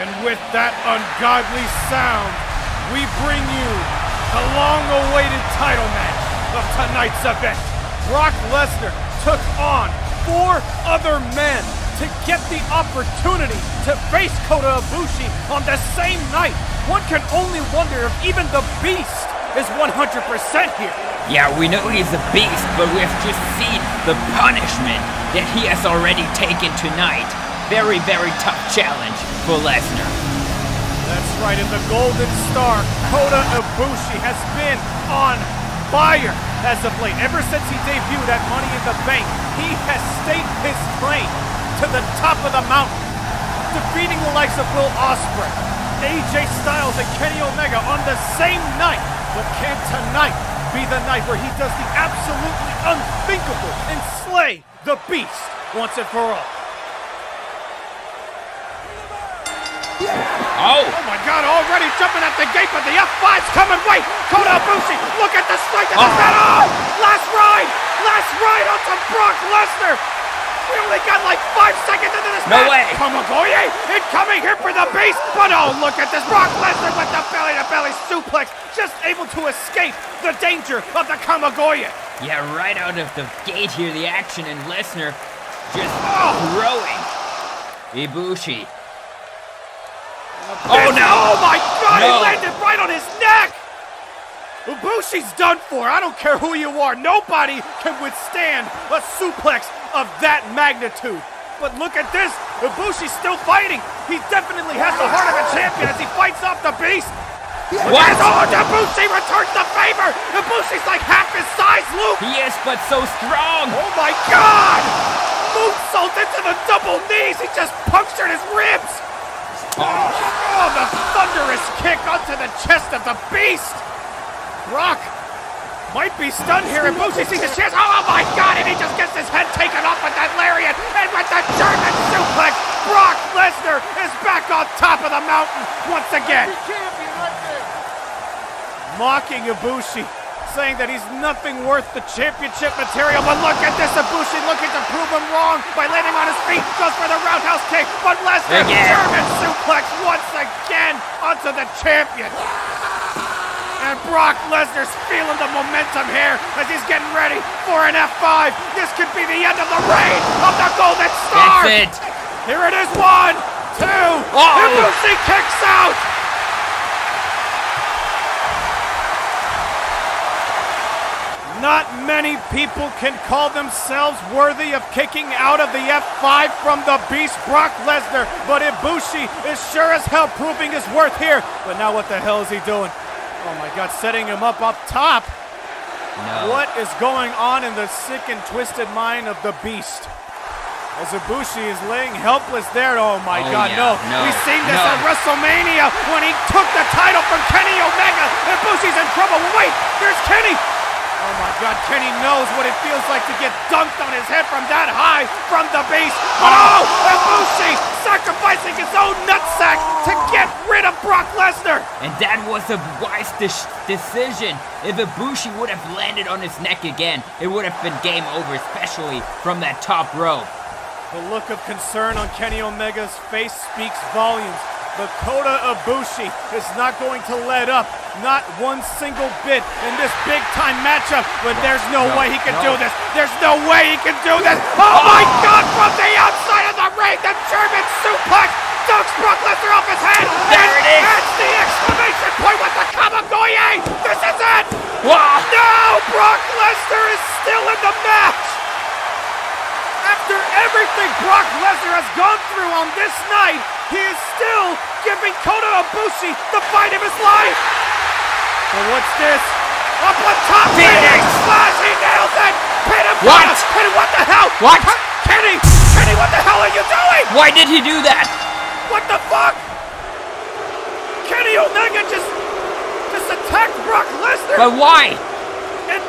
And with that ungodly sound, we bring you the long-awaited title match of tonight's event. Brock Lesnar took on four other men to get the opportunity to face Kota Ibushi on the same night. One can only wonder if even the Beast is 100% here. Yeah, we know he's a beast, but we have just seen the punishment that he has already taken tonight. Very, very tough challenge for Lesnar. That's right, and the Golden Star, Kota Ibushi, has been on fire as of late. Ever since he debuted at Money in the Bank, he has staked his claim to the top of the mountain, defeating the likes of Will Ospreay, AJ Styles, and Kenny Omega on the same night. But can tonight be the night where he does the absolutely unthinkable and slay the Beast once and for all? Oh my God, already jumping at the gate, but the F5's coming. Wait, Kota Ibushi, look at the strength of the battle! Last ride onto Brock Lesnar! We only got like 5 seconds into this match. No way! Kamigoye incoming here for the Beast, but oh, look at this. Brock Lesnar with the belly-to-belly suplex, just able to escape the danger of the Kamigoye. Yeah, right out of the gate here, the action, and Lesnar just throwing Ibushi. Oh no! Oh my God, no. He landed right on his neck! Ibushi's done for. I don't care who you are. Nobody can withstand a suplex of that magnitude. But look at this. Ibushi's still fighting. He definitely has the heart of a champion as he fights off the Beast. What? Oh, Ibushi returns the favor. Ibushi's like half his size, Luke. He is, but so strong. Oh my God! Moonsault into the double knees. He just punctured his ribs. Oh, the thunderous kick onto the chest of the Beast. Brock might be stunned here. Ibushi sees his chance. Oh my God, and he just gets his head taken off with that lariat and with the German suplex. Brock Lesnar is back on top of the mountain once again. Mocking Ibushi, saying that he's nothing worth the championship material. But look at this, Ibushi looking to prove him wrong by landing on his feet. Goes for the roundhouse kick, but Lesnar, German suplex once again onto the champion. And Brock Lesnar's feeling the momentum here as he's getting ready for an F5. This could be the end of the reign of the Golden Star. That's it. Here it is. 1, 2. Ibushi kicks out. Not many people can call themselves worthy of kicking out of the F5 from the Beast Brock Lesnar, but Ibushi is sure as hell proving his worth here. But now what the hell is he doing? Oh my God, setting him up top. No. What is going on in the sick and twisted mind of the Beast? As Ibushi is laying helpless there. Oh my God, yeah. No. We've seen this at WrestleMania when he took the title from Kenny Omega. Ibushi's in trouble. Wait, there's Kenny. Oh my God, Kenny knows what it feels like to get dunked on his head from that high from the Beast. Oh, Ibushi sacrificing his own nutsack to get rid of Brock Lesnar. And that was a wise decision. If Ibushi would have landed on his neck again, it would have been game over, especially from that top rope. The look of concern on Kenny Omega's face speaks volumes. But Kota Ibushi is not going to let up, not one single bit in this big-time matchup. But there's no way he can do this. There's no way he can do this. Oh my God, from the outside of the ring, the German suplex dunks Brock Lesnar off his head. There it is. That's the exclamation point with the Kamigoye. This is it. Wow. No, Brock Lesnar is still in the match. After everything Brock Lesnar has gone through on this night, he is still giving Kota Ibushi the fight of his life. But what's this? Up on top, Phoenix Splash, he nails it! Pin him! What? Kenny, what the hell? What? Kenny, what the hell are you doing? Why did he do that? What the fuck? Kenny Omega just attacked Brock Lesnar. But why? And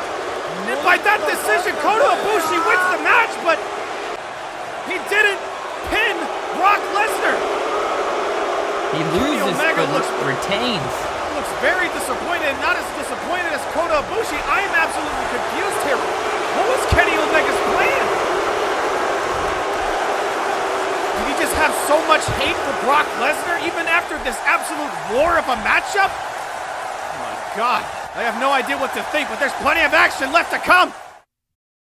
by that decision, Kota Ibushi wins the match, but he didn't pin Brock Lesnar. He loses, but retains. Looks very disappointed, not as disappointed as Kota Ibushi. I am absolutely confused here. What was Kenny Omega's plan? Did he just have so much hate for Brock Lesnar even after this absolute war of a matchup? Oh my God, I have no idea what to think, but there's plenty of action left to come.